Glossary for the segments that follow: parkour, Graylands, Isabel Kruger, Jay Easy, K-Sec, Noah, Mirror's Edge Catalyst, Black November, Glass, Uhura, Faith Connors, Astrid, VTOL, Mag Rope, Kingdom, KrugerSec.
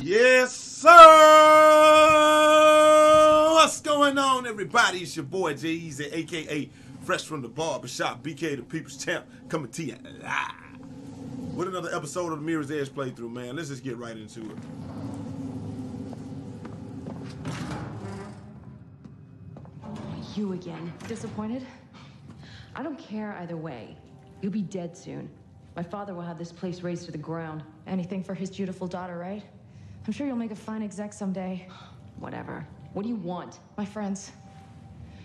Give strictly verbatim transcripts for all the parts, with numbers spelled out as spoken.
Yes, sir! What's going on, everybody? It's your boy, Jay Easy, a k a. Fresh from the Barbershop, B K the People's Champ, coming to you live with another episode of the Mirror's Edge playthrough, man. Let's just get right into it. You again. Disappointed? I don't care either way. You'll be dead soon. My father will have this place razed to the ground. Anything for his dutiful daughter, right? I'm sure you'll make a fine exec someday. Whatever. What do you want? My friends.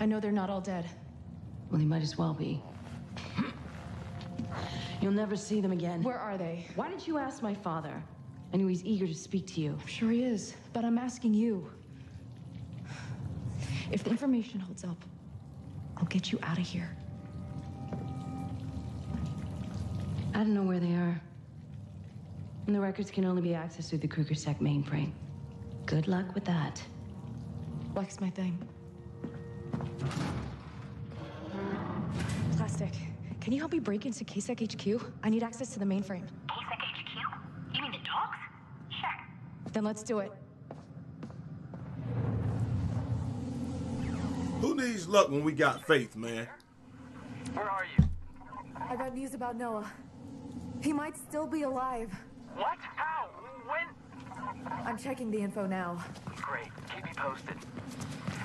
I know they're not all dead. Well, they might as well be. You'll never see them again. Where are they? Why didn't you ask my father? I knew he's eager to speak to you. I'm sure he is, but I'm asking you. If the information holds up, I'll get you out of here. I don't know where they are. And the records can only be accessed through the KrugerSec mainframe. Good luck with that. Luck's my thing. Plastic, can you help me break into K-Sec H Q? I need access to the mainframe. K-Sec H Q? You mean the dogs? Sure. Then let's do it. Who needs luck when we got Faith, man? Where are you? I got news about Noah. He might still be alive. What? How? When? I'm checking the info now. Great. Keep me posted.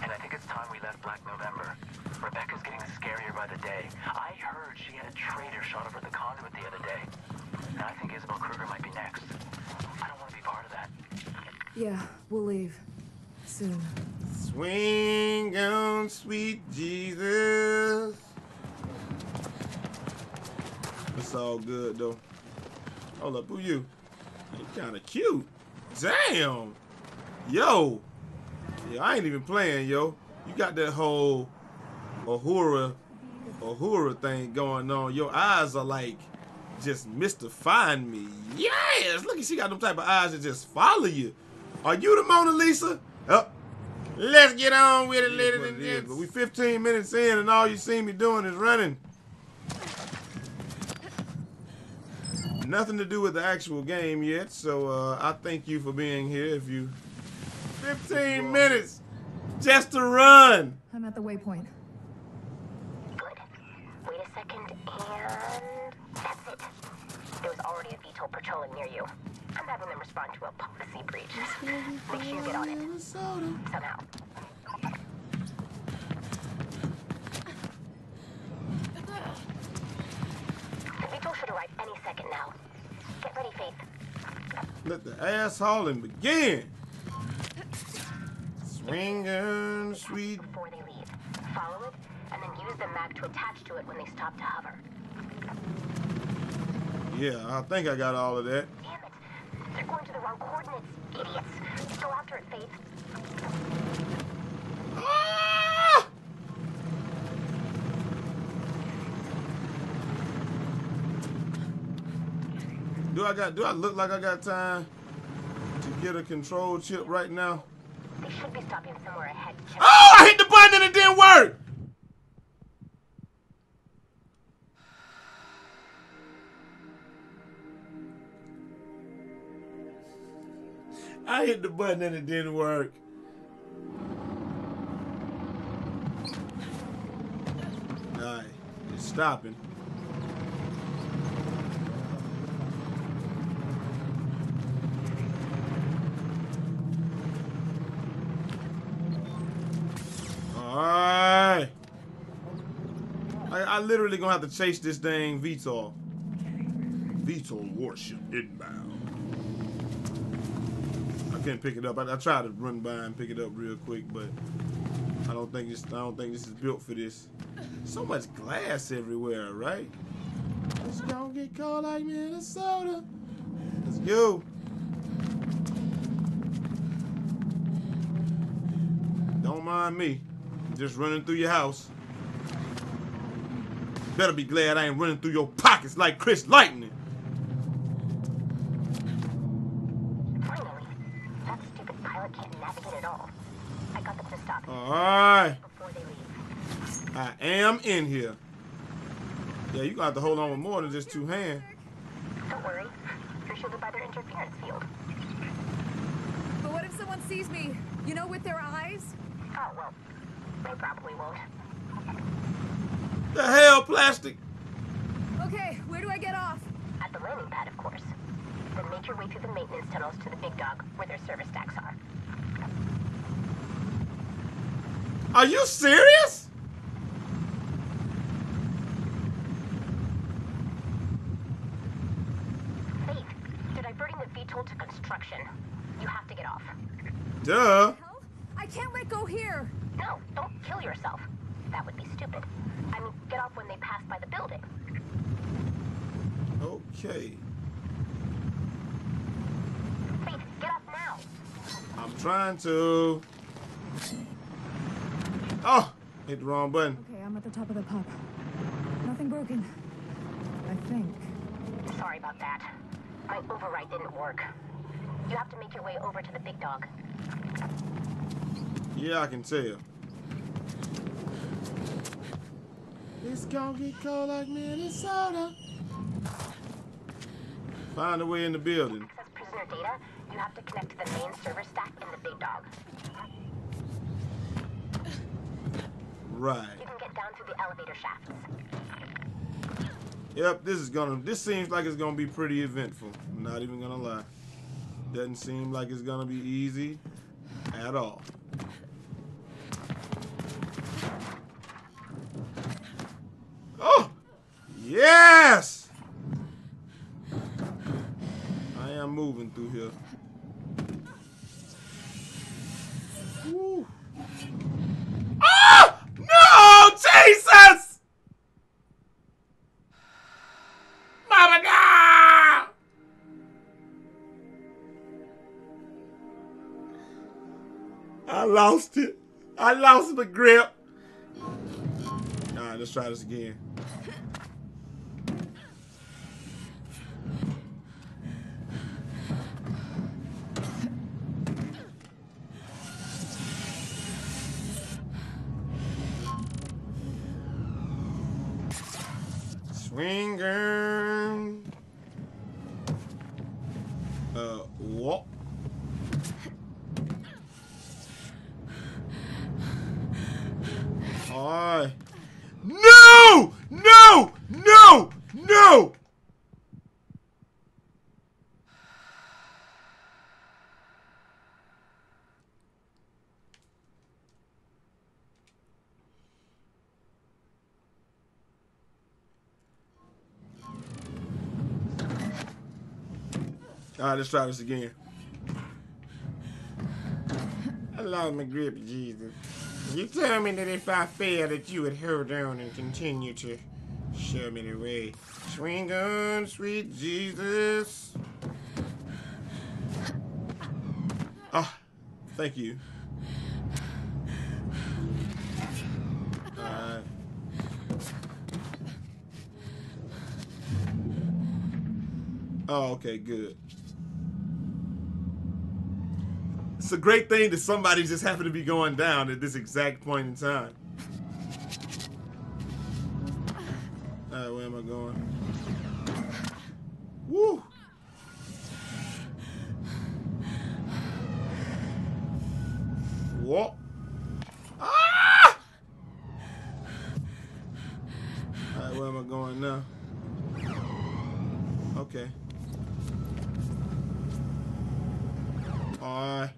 And I think it's time we left Black November. Rebecca's getting scarier by the day. I heard she had a traitor shot over the conduit the other day. And I think Isabel Kruger might be next. I don't want to be part of that. Yeah, we'll leave. Soon. Swing on, sweet Jesus. It's all good, though. Hold up, who you? You kind of cute. Damn. Yo. Yeah, I ain't even playing, yo. You got that whole Uhura, Uhura thing going on. Your eyes are like just mystifying me. Yes. Look, she got them type of eyes that just follow you. Are you the Mona Lisa? Oh. Let's get on with it, ladies and gentlemen. We fifteen minutes in, and all you see me doing is running. Nothing to do with the actual game yet, so uh, I thank you for being here. If you, fifteen minutes just to run. I'm at the waypoint. Good. Wait a second, and that's it. There was already a V TOL patrolling near you. I'm having them respond to a policy breach. Make sure you get on it somehow. Any second now. Get ready, Faith. Let the ass hauling begin. Swingin' sweet. Before they leave, follow it and then use the mag to attach to it when they stop to hover. Yeah, I think I got all of that. Damn it. They're going to the wrong coordinates, idiots. Go after it, Faith. Ah! Do I got? Do I look like I got time to get a control chip right now? They should be stopping somewhere ahead. Oh! I hit the button and it didn't work. I hit the button and it didn't work. All right, it's stopping. Alright. I, I literally gonna have to chase this dang V TOL. V TOL warship inbound. I couldn't pick it up. I, I tried to run by and pick it up real quick, but I don't think this I don't think this is built for this. So much glass everywhere, right? It's gonna get cold like Minnesota. Let's go. Don't mind me. Just running through your house. Better be glad I ain't running through your pockets like Chris Lightning. Finally, that stupid pilot can't navigate at all. I got them to stop. All right. Before they leave. I am in here. Yeah, you gonna have to hold on with more than just two hands. Don't worry, you're shielded by their interference field. sees me, you know, with their eyes? Oh, well, they probably won't. The hell, plastic? Okay, where do I get off? At the landing pad, of course. Then make your way through the maintenance tunnels to the big dog, where their service stacks are. Are you serious? Faith, they're diverting the V TOL to construction. You have to get off. Duh. I can't let go here. No, don't kill yourself. That would be stupid. I mean, get off when they pass by the building. Okay. Faith, get off now. I'm trying to. Oh, hit the wrong button. Okay, I'm at the top of the pub. Nothing broken, I think. Sorry about that. My override didn't work. You have to make your way over to the big dog. Yeah, I can tell. It's gonna get cold like Minnesota. Find a way in the building. Access prisoner data. You have to connect to the main server stack in the big dog. Right. You can get down to the elevator shafts. Yep, this is gonna. This seems like it's gonna be pretty eventful. I'm not even gonna lie. Doesn't seem like it's gonna be easy at all. Oh, yes! I am moving through here. Woo. Ah! No, Jesus! Mama God! I lost it. I lost the grip. All right, let's try this again. Swinger. Uh, what? Alright. No! No! No! No! All right, let's try this again. I lost my grip, Jesus. You tell me that if I fail, that you would hold on and continue to show me the way. Swing on, sweet Jesus. Ah, oh, thank you. All right. Oh, okay, good. It's a great thing that somebody just happened to be going down at this exact point in time. All right, where am I going? Woo! What? Ah! All right, where am I going now? Okay. All right.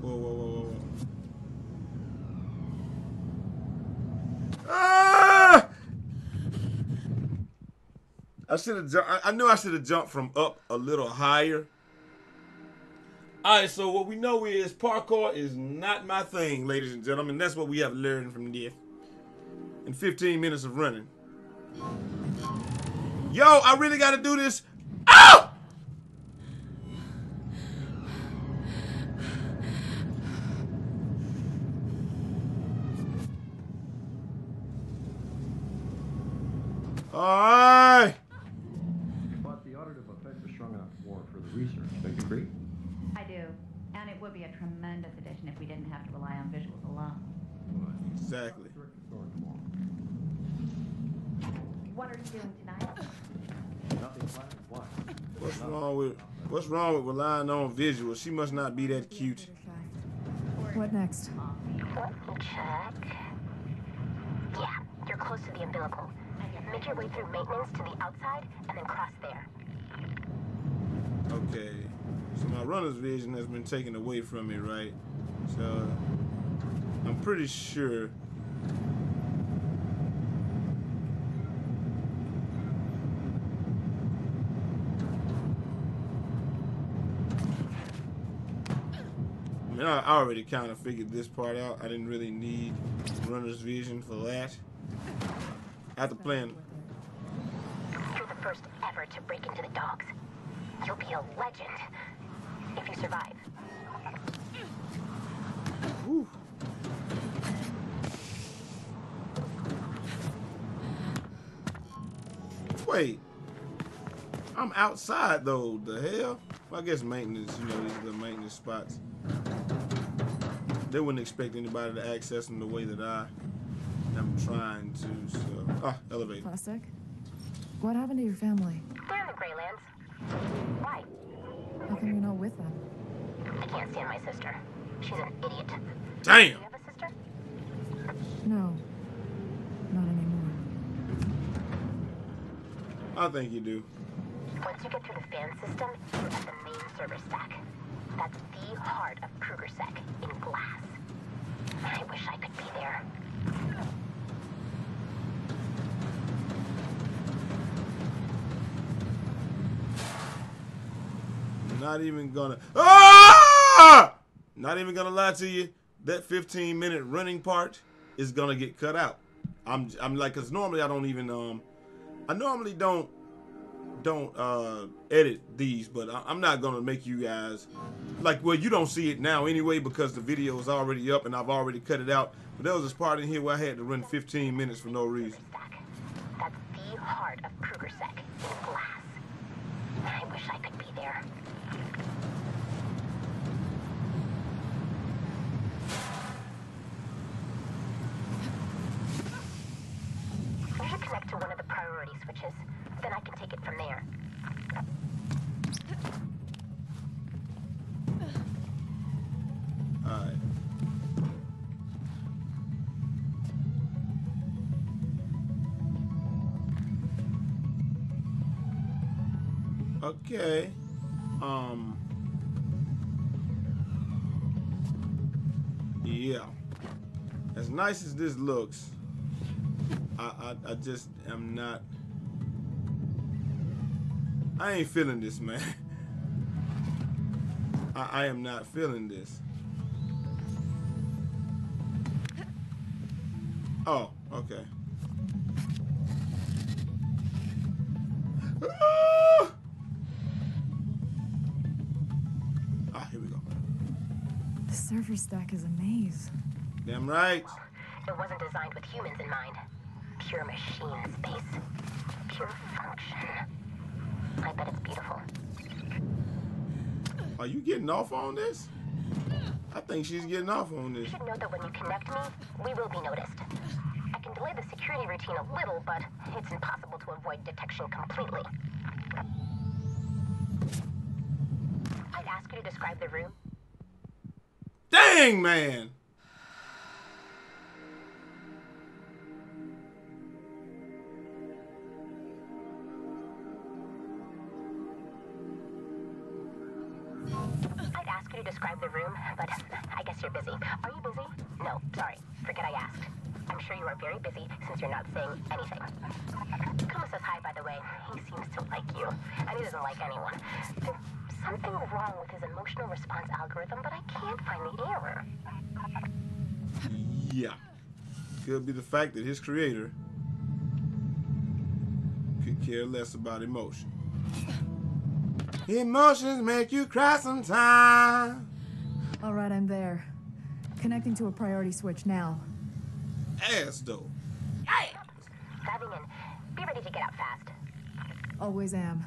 Whoa, whoa, whoa, whoa, whoa. Ah! I should have jumped. I knew I should have jumped from up a little higher. All right, so what we know is parkour is not my thing, ladies and gentlemen. That's what we have learned from this. In fifteen minutes of running. Yo, I really gotta do this. Oh! Alright. But the auditive effect is strong enough warrant for the research, don't you agree? I do. And it would be a tremendous addition if we didn't have to rely on visuals alone. Exactly. What are you doing tonight? What's wrong with what's wrong with relying on visuals? She must not be that cute. What next? Let me check. Yeah, you're close to the umbilical. Make your way through maintenance to the outside and then cross there. Okay. So my runner's vision has been taken away from me, right? So I'm pretty sure. I mean, I already kind of figured this part out. I didn't really need runner's vision for that. After playing, you're the first ever to break into the dogs. You'll be a legend if you survive. Ooh. Wait, I'm outside though. The hell? Well, I guess maintenance. You know, these are the maintenance spots. They wouldn't expect anybody to access them the way that I am trying to, so... Ah, elevator. Plastic? What happened to your family? They're in the Graylands. Why? How come you're not with them? I can't stand my sister. She's an idiot. Damn! Do you have a sister? No. Not anymore. I think you do. Once you get through the fan system, you're at the main server stack. That's the heart of KrugerSec in glass. I wish I could be there. Not even gonna. Ah! Not even gonna lie to you. That fifteen minute running part is gonna get cut out. I'm I'm like, cause normally I don't even um, I normally don't. don't uh edit these, but I I'm not gonna make you guys like, well, you don't see it now anyway because the video is already up and I've already cut it out, but there was this part in here where I had to run fifteen minutes for no reason. That's the heart of KrugerSec in glass. I wish I could be there. You should connect to one of the priority switches. Then I can take it from there. All right. Okay. Um. Yeah. As nice as this looks, I I, I just am not. I ain't feeling this, man. I, I am not feeling this. Oh, okay. Ah, ah here we go. The server stack is a maze. Damn right. Well, it wasn't designed with humans in mind. Pure machine space. Pure function. I bet it's beautiful. Are you getting off on this? I think she's getting off on this. You should know that when you connect me, we will be noticed. I can delay the security routine a little, but it's impossible to avoid detection completely. I'd ask you to describe the room. Dang, man! I'd ask you to describe the room, but I guess you're busy. Are you busy? No, sorry. Forget I asked. I'm sure you are very busy since you're not saying anything. Kuma says hi, by the way. He seems to like you, and he doesn't like anyone. There's something wrong with his emotional response algorithm, but I can't find the error. Yeah. Could be the fact that his creator could care less about emotion. Emotions make you cry sometimes. All right, I'm there. Connecting to a priority switch now. Ass though. Hey! Diving in. Be ready to get out fast. Always am.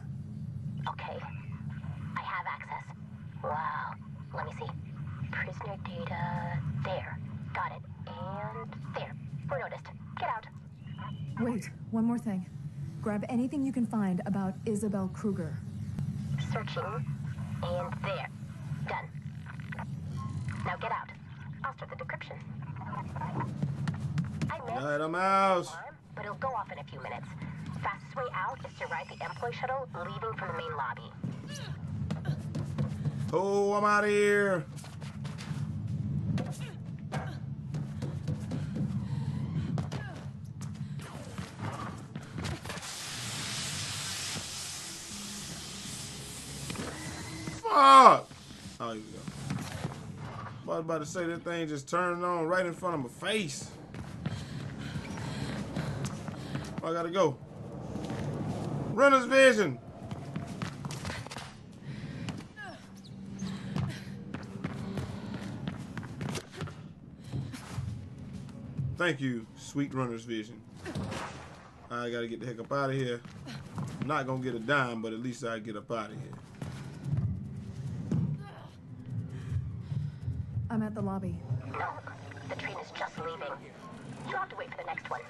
Okay. I have access. Wow. Let me see. Prisoner data. There. Got it. And there. We're noticed. Get out. Wait. One more thing. Grab anything you can find about Isabel Kruger. Searching, and there. Done. Now get out. I'll start the decryption. I met a mouse. But it'll go off in a few minutes. Fastest way out is to ride the employee shuttle leaving from the main lobby. Oh, I'm out of here. Fuck! Oh, you go. I was about to say that thing just turned on right in front of my face. Oh, I gotta go. Runner's vision. Thank you, sweet runner's vision. I gotta get the heck up out of here. I'm not gonna get a dime, but at least I get up out of here. I'm at the lobby. No, the train is just leaving. You'll have to wait for the next one.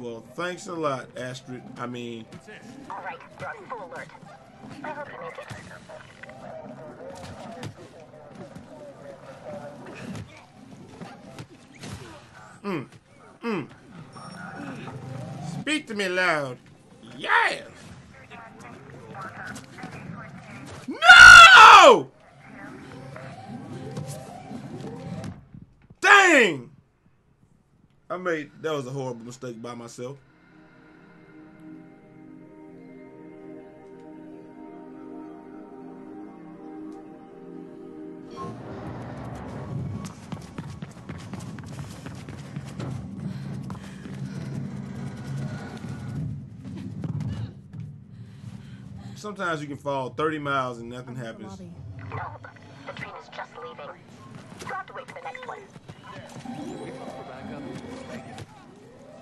Well, thanks a lot, Astrid. I mean... All right, we're on full alert. I hope you make it. Mm. Mm. Speak to me loud. Yes. No! Dang! I made, that was a horrible mistake by myself. Sometimes you can fall thirty miles and nothing happens. No, the train is just leaving. You have to wait for the next one.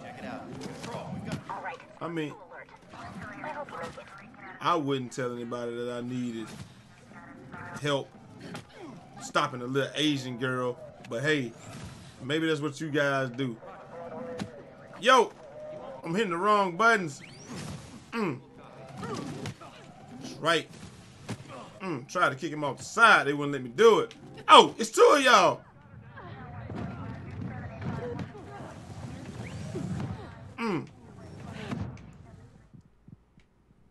Check it out. All right. I mean, I wouldn't tell anybody that I needed help stopping a little Asian girl, but hey, maybe that's what you guys do. Yo, I'm hitting the wrong buttons. Mm. Right. Mm, try to kick him off the side. They wouldn't let me do it. Oh, it's two of y'all. Mm.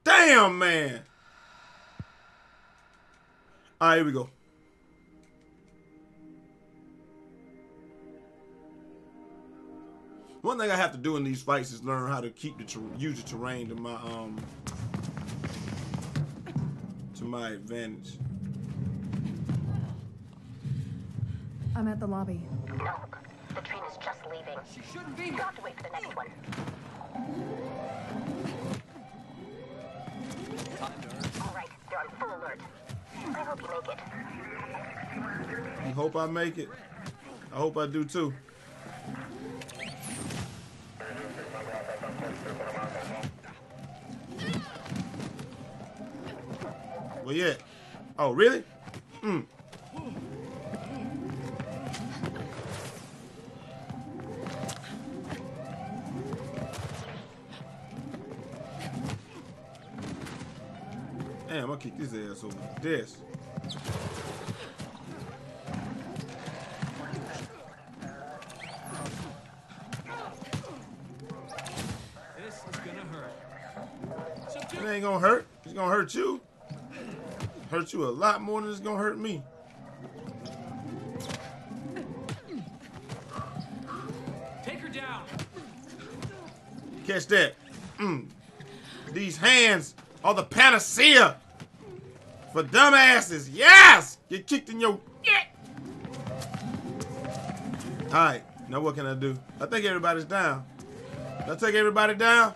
Damn, man. All right, here we go. One thing I have to do in these fights is learn how to keep the ter use the terrain to my um. my advantage. I'm at the lobby. No, the train is just leaving. She shouldn't be. You have to wait for the next one. All right, they're on full alert. I hope you make it. I hope I make it. I hope I do too. Well, yeah. Oh, really? Mm. Damn, I'll kick this ass over this. This is gonna hurt. It ain't gonna hurt. It's gonna hurt you. Hurt you a lot more than it's gonna hurt me. Take her down. Catch that. Mm. These hands are the panacea for dumbasses. Yes! Get kicked in your. Yeah. Alright, now what can I do? I think everybody's down. Did I take everybody down?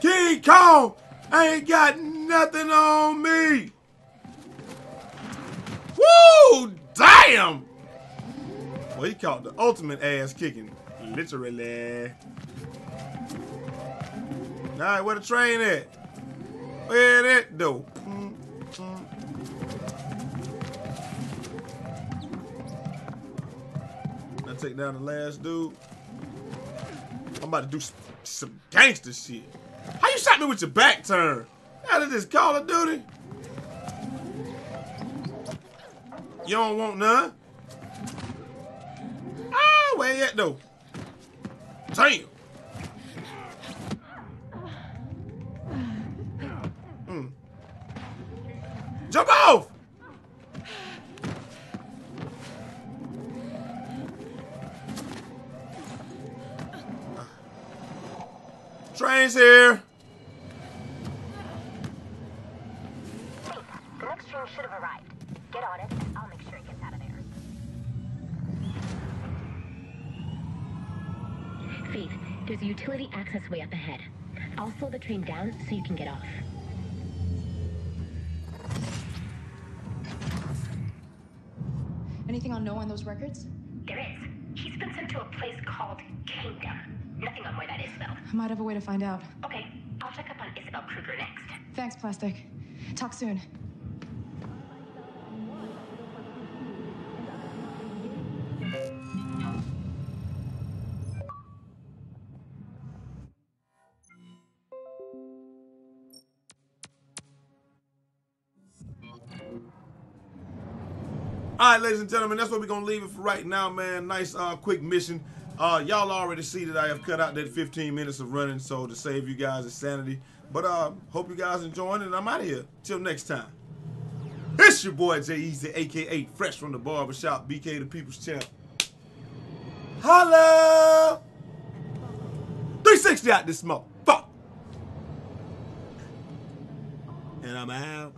King Kong ain't got nothing on me. Woo! Damn! Well, he caught the ultimate ass kicking. Literally. Alright, where the train at? Where that though? Mm, mm. Did I take down the last dude? I I'm about to do some, some gangster shit. How you shot me with your back turn? Out of this Call of Duty? You don't want none? Ah, where you at though? Damn. Mm. Jump off! Train's here. The next train should have arrived. Get on it. I'll make sure it gets out of there. Faith, there's a utility access way up ahead. I'll slow the train down so you can get off. Anything on Noah on those records? There is. He's been sent to a place called Kingdom. Nothing on where that is, though. I might have a way to find out. Okay, I'll check up on Isabel Kruger next. Thanks, Plastic. Talk soon. All right, ladies and gentlemen, that's where we're going to leave it for right now, man. Nice, uh, quick mission. Uh, y'all already see that I have cut out that fifteen minutes of running, so to save you guys insanity. But uh, hope you guys enjoying it, and I'm out of here. Till next time. It's your boy Jay Easy, a k a. Fresh from the Barbershop, B K the People's Champ. Holla! three sixty out this motherfucker. And I'm out.